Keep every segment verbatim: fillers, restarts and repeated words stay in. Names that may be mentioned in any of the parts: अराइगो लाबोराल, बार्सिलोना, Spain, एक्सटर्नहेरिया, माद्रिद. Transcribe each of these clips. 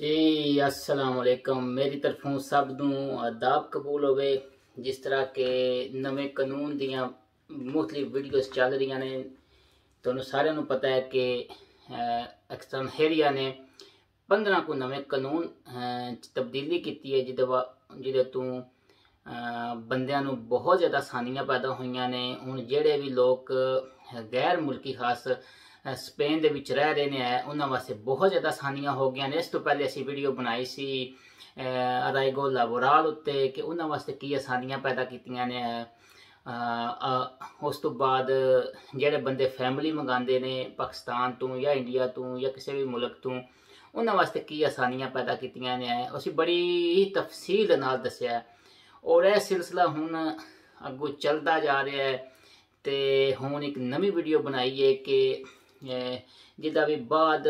जी अस्सलाम वालेकुम। मेरी तरफों सब नूं आदाब कबूल होवे। जिस तरह के नवे कानून दियाँ मुख्तलिफ वीडियोज़ चल रही ने, तुहानूं सारिआं नूं पता है कि एक्सटर्नहेरिया ने पंद्रह को नवे कानून तब्दीली की है, जिहदे तों बंदिआं नूं बहुत ज़्यादा आसानियां पैदा होईआं ने। हुण जिहड़े भी लोग गैर मुल्की खास स्पेन दे विच रह रहे हैं, उन्हां वास्ते बहुत ज़्यादा आसानियां हो गई ने। इस तो पहले असी वीडियो बनाई सी अराइगो लाबोराल उत्ते कि उन्हां वास्ते की आसानियां पैदा कीतियां ने। उस तो बाद जिहड़े बंदे फैमिली मंगांदे ने पाकिस्तान तो या इंडिया तो या किसी भी मुल्क तो, उन्हां वास्ते की आसानियां पैदा कीतियां ने। उसी बड़ी तफसील नाल दस्सिआ और यह सिलसिला हुण अगों चलदा जा रहा है। तो हुण एक नवी वीडियो बनाई है कि जिदा भी बाद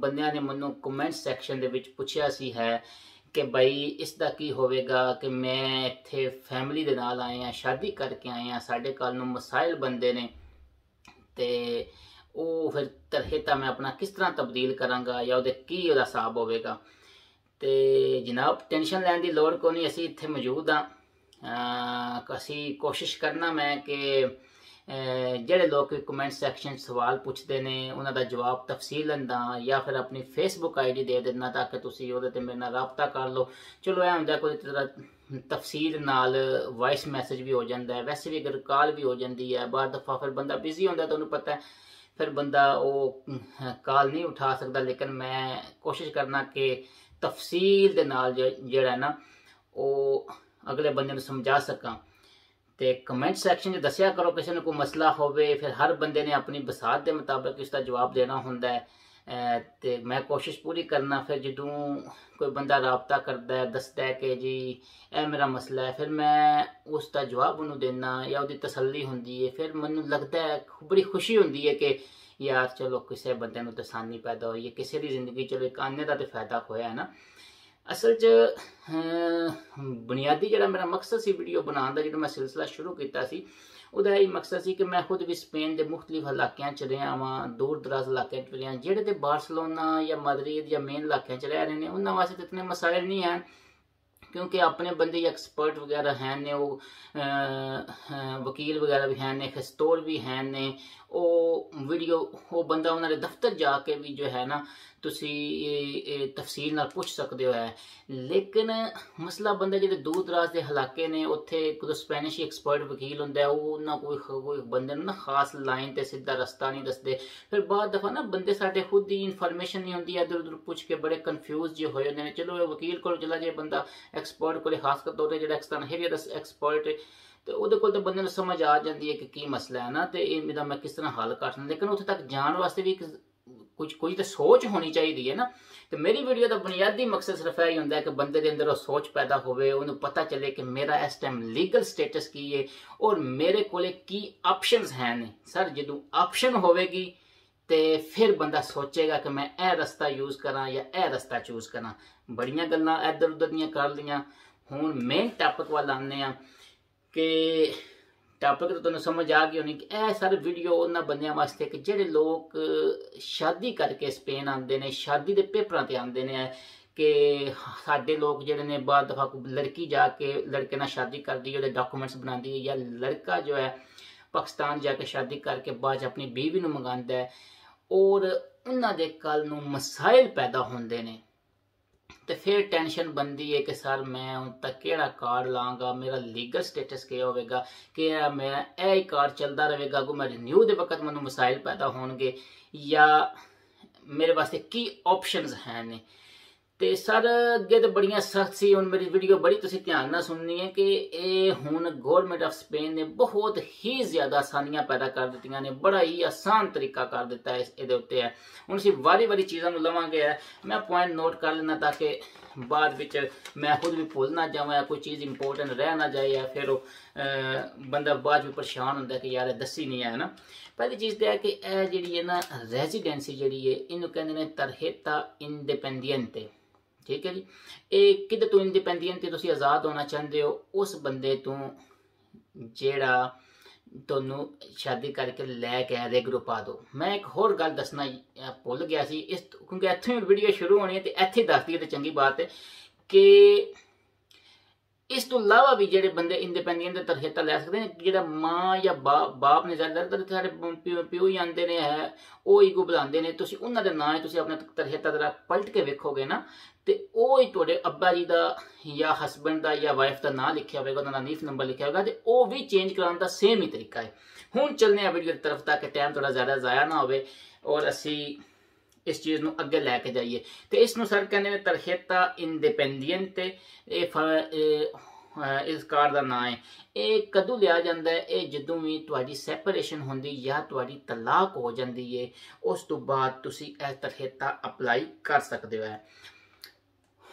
बंदियां ने मन्नू कमेंट सैक्शन दे विच पुछया सी है कि भाई इसका की होवेगा कि मैं इत्थे फैमिली दे नाल आया, शादी करके आया, साढ़े कल नूं मसाइल बनते ने, तो वो फिर तरहेता मैं अपना किस तरह तब्दील कराँगा या उहदे की उहदा हिसाब होवेगा। तो जनाब टेंशन लैन दी लोड़ कोई नहीं, असी इत्थे मौजूद हाँ। असी कोशिश करना मैं कि जिहड़े लोग कमेंट सैक्शन सवाल पुछते हैं उन्हां दा जवाब तफसीलन दा या फिर अपनी फेसबुक आई डी दे देना ताकि तुसीं ओहदे ते मेरे नाल रबता कर लो। चलो ऐ हुंदा कोई तरह तफसील नाल वॉइस मैसेज भी हो जाता है, वैसे भी अगर कॉल भी हो जाती है। बार दफा फिर बंदा बिजी होंदा, तुहानूं पता है, फिर बंदा वो कॉल नहीं उठा सकता। लेकिन मैं कोशिश करना कि तफसील दे नाल जिहड़ा है ना वो अगले बंदे नूं समझा सकां। तो कमेंट सैक्शन च दस्सिया करो किसी ने कोई मसला होवे, फिर हर बंदे ने अपनी बसात के मुताबिक उसका जवाब देना होंदा है। तो मैं कोशिश पूरी करना, फिर जदों कोई बंदा राबता करता है दसदा है कि जी यह मेरा मसला है, फिर मैं उसका जवाब उन्होंने देना या उसकी तसल्ली होंदी है। फिर मैनूं लगता है बड़ी खुशी होंदी है कि यार चलो किसी बंदे नूं तसल्ली पैदा होई है, किसी की जिंदगी चलो एक आने का तो फायदा होया है ना। असल च बुनियादी जिहड़ा मेरा मकसद सी वीडियो बनाने का, जो मैं सिलसिला शुरू किया सी, उहदा यही मकसद सी कि मैं खुद भी स्पेन के मुख्तलिफ इलाकों च रहा वाँ, दूर दराज इलाकों च रहा, जिहड़े ते बार्सिलोना या माद्रिद या मेन इलाकों च रह रहे हैं उन्हां वास्ते इतने मसाइल नहीं हैं, क्योंकि अपने बंदे एक्सपर्ट वगैरह हैं ने, वो वकील वगैरह भी हैं ने, खस्तोर भी हैं ने। वो वीडियो वो बंदा उन्होंने दफ्तर जाके भी जो है ना तुसी तफसील नाल पूछ सकते हो है। लेकिन मसला बंदा जो दूर दराज के इलाके ने, उत्थे कोई स्पेनिश एक्सपर्ट वकील होंदा है, वो ना कोई कोई बंदे ना खास लाइन ते सीधा रस्ता नहीं दसदे। फिर बाद दफा ना बंदे साडे खुद ही इन्फॉर्मेशन नहीं होंदी, इधर उधर पुछ के बड़े कन्फ्यूज जो होए होंदे ने। चलो वकील कोल चला जाए बंदा, एक्सपर्ट कोल, खासकर तौर ते जेहड़ा एक्सटर्नहेरिया दा एक्सपर्ट है, तो वो कोल तो बंदे नूं समझ आ जाती है कि की मसला है ना, तो इहदा मैं किस तरह हल कर सकदा। लेकिन उत्थे तक जाण वास्ते भी कुछ कुछ तो सोच होनी चाहिए है ना। तो मेरी वीडियो का बुनियादी मकसद सिर्फ यही होंदा है कि बंदे के अंदर वो सोच पैदा होवे, उन्हें पता चले कि मेरा इस टाइम लीगल स्टेटस की है और मेरे कोले की ऑप्शंस हैं ने। सर जदों ऑप्शन होगी तो फिर बंदा सोचेगा कि मैं यह रस्ता यूज़ करा या यह रस्ता चूज करा। बड़ियां गल्लां इधर उधर दियां कर लियां, हुण मेन टॉपिक वाल आने आ कि टॉपिक तो तुहानूं समझ आ गई होनी कि यह सारी वीडियो उन्हां बंदियां वास्ते कि जिहड़े लोग शादी करके स्पेन आंदे ने, शादी के पेपरां ते आंदे ने, कि साडे लोग जिहड़े ने बाद दफा लड़की जाके लड़के नाल शादी करदी है, उहदे डॉक्यूमेंट्स बनांदी है, या लड़का जो है पाकिस्तान जाके शादी करके बाद अपनी बीवी नूं मंगांदा है और उन्हां दे कल नूं मसाइल पैदा होंदे ने। तो फिर टेंशन बनती है कि सर मैं हूँ तक केड़ा कार्ड लाँगा, मेरा लीगल स्टेटस क्या होगा, कि मेरा यही कार्ड चलता रहेगा, अगू मैं रिन्यू के वक्त मैं मसाइल पैदा होंगे, या मेरे वास्ते की ऑप्शनस हैं ने। तो सर अगे तो बड़िया सख्त सी, हूँ मेरी वीडियो बड़ी तुसीं ध्यान नाल सुननी है कि ये हूँ गौरमेंट ऑफ स्पेन ने बहुत ही ज़्यादा आसानियाँ पैदा कर दित्तियां ने, बड़ा ही आसान तरीका कर दिता है इसदे उत्ते है। हुण असीं वारी वारी चीज़ां नूं लवांगे है, मैं पॉइंट नोट कर लेना ताकि बाद विच मैं खुद भी भुल ना जावां, कोई चीज़ इंपोर्टेंट रह ना जाए या फिर बंदा बाद भी परेशान होंदा कि यार दस्सी नहीं है ना। पहली चीज़ तो है कि यह जिहड़ी है ना रेजिडेंसी जिहड़ी है, इहनूं कहिंदे ने तरहेता इंडिपेंडेंट, ठीक है जी। ये किधर तो इंडिपेंडेंट आज़ाद होना चाहते हो उस बंदे तो जेड़ा दोनों शादी करके लैके रेगरूपा दो। मैं एक होर गल दसना भुल गया सी, इस क्योंकि इत्थों वीडियो शुरू होनी है तो इत्थे दसदी है तो चंगी बात है कि इस तो अलावा भी जो बंदे इंडिपेंडेंट तरखेता लै सकते हैं। जो माँ या बा बाप ने ज्यादातर साढ़े प्यो प्यो ही आते ने है वो ईगो बुलाते हैं, उन्होंने ना ही अपना तरखेता जरा पलट के वेखोगे ना तो वो ही थोड़े अब्बा जी का या हसबैंड का या वाइफ का नाम लिखा होगा, उन्होंने नीफ नंबर लिखा होगा, तो वो भी चेंज कराने का सेम ही तरीका है। हूँ चलने वीडियो की तरफ ताकि टाइम थोड़ा ज़्यादा ज़ाया ना हो और असी इस चीज़ को अगे लैके जाइए। तो इस सर कहने तरखेता इंडिपेंडेंट इस कार का नाम है। ये कदों लिया जाता है? ये जदों भी तुम्हारी सैपरेशन होती या तुम्हारी तलाक हो जाती है उस तो बाद तुसी ए तरखेता अपलाई कर सकते हो।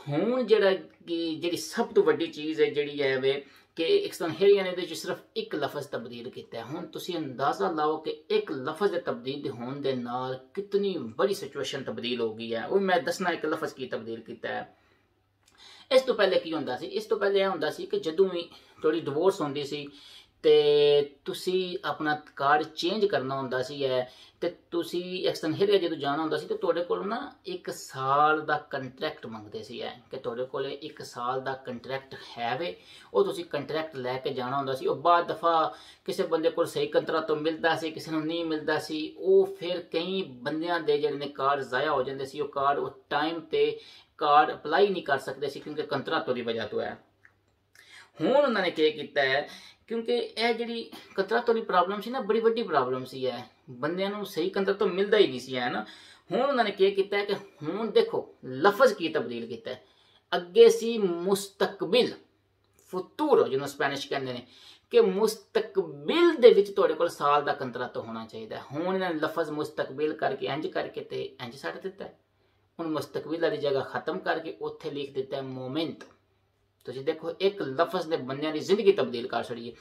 हूँ जड़ा कि जी सब तो वड्डी चीज़ है जी है वे कि एक संहेरिया ने सिर्फ एक लफज तब्दील किया। हुण तुसी अंदाज़ा लाओ कि एक लफज तब्दील होने दे नाल कितनी बड़ी सिचुएशन तब्दील हो गई है। वो मैं दसना एक लफज की तब्दील किया है। इस तो पहले की होंदा सी, इस तो पहले यह होंदा सी कि जदों भी थोड़ी डिवोर्स होंदी सी ते तुसी अपना कार्ड चेंज करना होंदा सी है ते तुसी एक संहेरिया जदों जाना होंदा सी ते तुहाडे कोल ना एक साल का कंट्रैक्ट मंगदे सी है कि तुहाडे कोल एक साल का कंट्रैक्ट है वे। वो तुसी कंट्रैक्ट लैके जाना होंदा सी। बाद दफा किसी बंदे कोल सही कंट्रैक्ट तो मिलता सी, किसी नूं नहीं मिलता सी। वो फिर कई बंदियां दे जिहड़े ने कार्ड ज़ाया हो जांदे सी। वो कार्ड वो टाइम ते कार्ड अपलाई नहीं कर सकते सी क्योंकि कंट्रैक्ट की वजह तो है। हुण उन्होंने क्या किया है क्योंकि यह जी कंट्रैक्ट की प्रॉब्लम सी ना बड़ी वड्डी प्रॉब्लम सी है, बंदियां नूं सही कंट्रैक्ट तो मिलता ही नहीं सी है ना। हुण उन्होंने क्या किया है कि हुण देखो लफज की तब्दील किया है। अगे सी मुस्तकबिल फुतूर जिन्होंने स्पेनिश कहते हैं कि मुस्तकबिल दे विच तुहाडे कोल साल का कंट्रैक्ट होना चाहिए। हुण इन्होंने लफज मुस्तकबिल करके इंज करके तो इंज छड्ड दिता है। हुण मुस्तकबिल वाली जगह खत्म करके उत्थे लिख दिता है मोमेंट। तो देखो एक लफज ने बंदियां दी जिंदगी तब्दील कर छड़ी है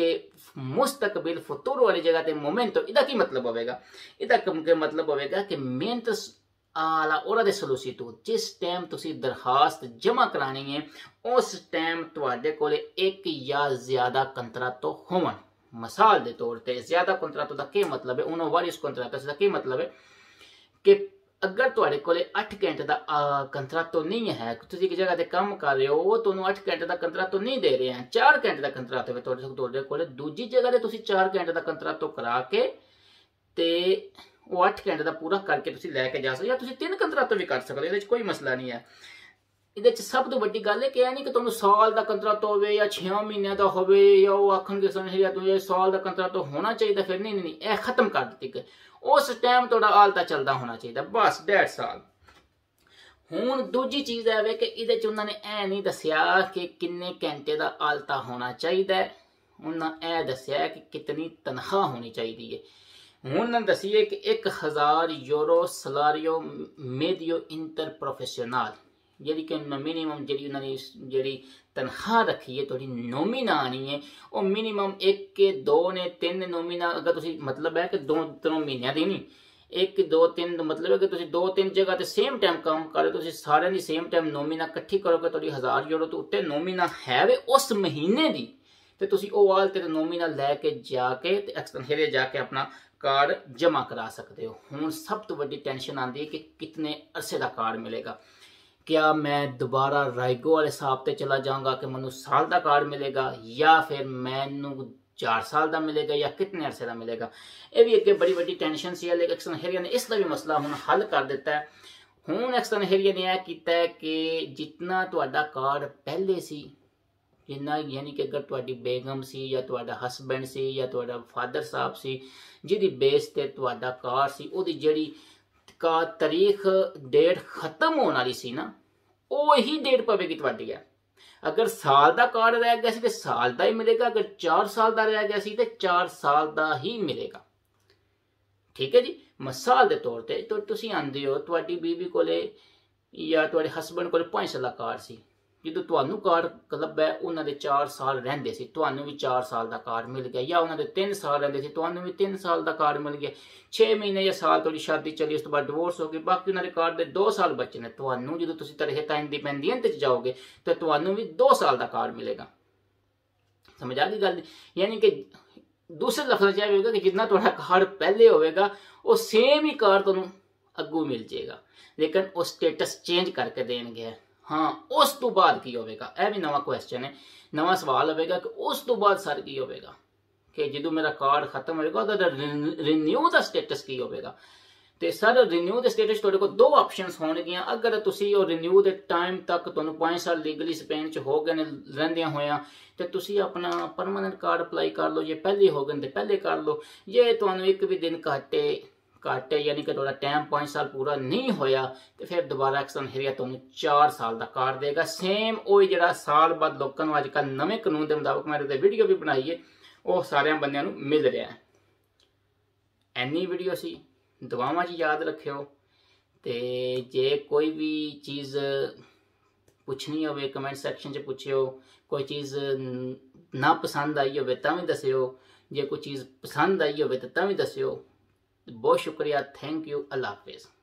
कि मुस्तकबिल फतूर वाली जगह ते मोमेंट। तो इदा की मतलब होगा? इदा के मतलब होगा कि मेहनत आला और दे सलूसी तो जिस टाइम तुसी दरखास्त जमा करानी है उस टाइम तुहाडे कोल एक या ज्यादा कंट्रैक्ट तो होवन। मिसाल के तौर पर ज्यादा कंट्रैक्ट का क्या मतलब है? उन्होंने वारिस कंट्रैक्ट का क्या मतलब है कि अगर तुहाडे कोले अठ घंटे का कंट्रैक्ट तो नहीं है, तुसी एक जगह से काम कर रहे हो, तुहानू अठ घंटे का कंट्रैक्ट तो नहीं दे रहे हैं, चार घंटे का कंट्रैक्ट होवे तुहाडे तुहाडे कोले दूजी जगह से तुसी चार घंटे का कंट्रैक्ट तो करा के ते वो अठ घंटे का पूरा करके तुसी लैके जा सकदे हो, या तुसी तीन कंट्रैक्ट भी कर सकदे हो। इहदे च कोई मसला नहीं है। इहदे च सब तो वड्डी गल है कि यह नहीं कि तुहानू साल का कंट्रैक्ट होवे या छे महीने का होवे या वो आखण के समझ या तुहाडे साल का कंट्रैक्ट तो होना चाहिए। फिर नहीं नहीं यह खत्म कर दित्ती उस टाइम थोड़ा आलता चलता होना चाहिए बस डेढ़ साल। हूँ दूजी चीज़ है कि ये उन्होंने ए नहीं दसिया कि किन्ने घंटे का आलता होना चाहिए, उन्होंने ए दसिया कि कितनी तनख्वाह होनी चाहिए है। हूँ उन्होंने दसीए कि एक हज़ार यूरो सलारियो मेदियो इंटर प्रोफेशनल जी कि मिनीमम जी उन्होंने जी तनख्वाह रखी है थोड़ी नोमीना आनी है और मिनीमम एक के दो ने तीन नोमीना अगर तुसी मतलब है कि दो तीनों महीनों की नहीं एक दो तीन मतलब है कि तुसी दो तीन जगह तो सेम टाइम काम करो तुसी सारे की सेम टाइम नोमीना कट्ठी करोगे थोड़ी हज़ार यूरो तो उत्ते नोमीना है वे उस महीने की तो तुसी ओ आल ते नोमीना लैके जाके एक्सटेंशनरे जाके अपना कार्ड जमा करा सकते हो। हुण सब तो वड्डी टेंशन आती है कि कितने अरसे का कार्ड मिलेगा, क्या मैं दोबारा रायगो वाले हिसाब से चला जाऊँगा कि मैं साल का कार्ड मिलेगा या फिर मैनू चार साल का मिलेगा या कितने अरसे का मिलेगा। यह भी एक बड़ी बड़ी टेंशन सी है लेकिन एक संहेरिया ने इसका भी मसला हूँ हल कर दिता है। हूँ एक संहेरिया ने यह किया है कि जितना तुहाडा कार्ड पहले सी जिन्ना यानी कि अगर तुहाडी बेगम सी या तुहाडा हसबैंड सी या तुहाडा फादर साहब सी जिहदी बेस ते तुहाडा कार्ड सी उहदी जिहड़ी का तारीख डेट खत्म होने वाली सी ना वो ही डेट पवेगी तुहाडी है। अगर साल का कार्ड रह गया सी तो साल का ही मिलेगा, अगर चार साल का रह गया सी तो चार साल का ही मिलेगा। ठीक है जी। मिसाल के तौर पर तो तुसी आंदे हो तुहाडी बीवी कोले या तुहाडे हसबैंड कोले पांच साल का कार्ड सी जो तुहानू कार्ड लब्भा उन्होंने चार साल रहिंदे सी तुहानू भी चार साल का कार्ड मिल गया या उन्होंने तीन साल रहिंदे सी तुहानू भी तीन साल का कार्ड मिल गया। छे महीने या साल तुहाडी शादी चली उस तो बाद डिवोर्स हो गई बाकी उन्होंने कार्ड के दो साल बचे ने तुहानू जो तुसी तरखेता इंडिपेंडेंट जाओगे तो तुहानू भी दो साल का कार्ड मिलेगा। समझ आ गई गल? यानी कि दूसरे लफ्ज होगा कि जिन्ना थोड़ा कार्ड पहले होगा वो सेम ही कार्ड तुहानू अगू मिल जाएगा, लेकिन वो स्टेटस चेंज करके देंगे। हाँ, उस तो बाद की होगा, यह भी नवा क्वेश्चन है, नवा सवाल होगा कि उस तो बाद सर की होगा कि जो मेरा कार्ड खत्म होगा रिन्यू का स्टेटस की होगा। तो सर रिन्यू के स्टेटस थोड़े को दो ऑप्शनस होनगियां, अगर तुसी और रिन्यू के टाइम तक तुहानू पाँच साल लीगली स्पेन च हो गए ने रहिंदियां होया तो तुसी अपना परमानेंट कार्ड अप्लाई कर लो, जे पहले हो गए तो पहले कर लो, जे तुहानू एक भी दिन घाटे घाटे यानी कि थोड़ा टाइम पाँच साल पूरा नहीं होया तो फिर दोबारा एक्सन हेरिया तुहानू चार साल का कार्ड देगा। सेम वही जो साल बाद लोगों को अजकल नवे कानून के मुताबिक मैंने वीडियो भी बनाई है, वह सारे बंदियां नू मिल रहा है। इन्नी वीडियो सी, दुआवां जी याद रखियो, तो जे कोई भी चीज़ पुछनी हो कमेंट सैक्शन च पुछियो, कोई चीज़ ना पसंद आई होवे तां वी दस्सियो, जे कोई चीज़ पसंद आई होवे तां वी दस्सियो। बहुत शुक्रिया, थैंक यू, अल्लाह हाफिज़।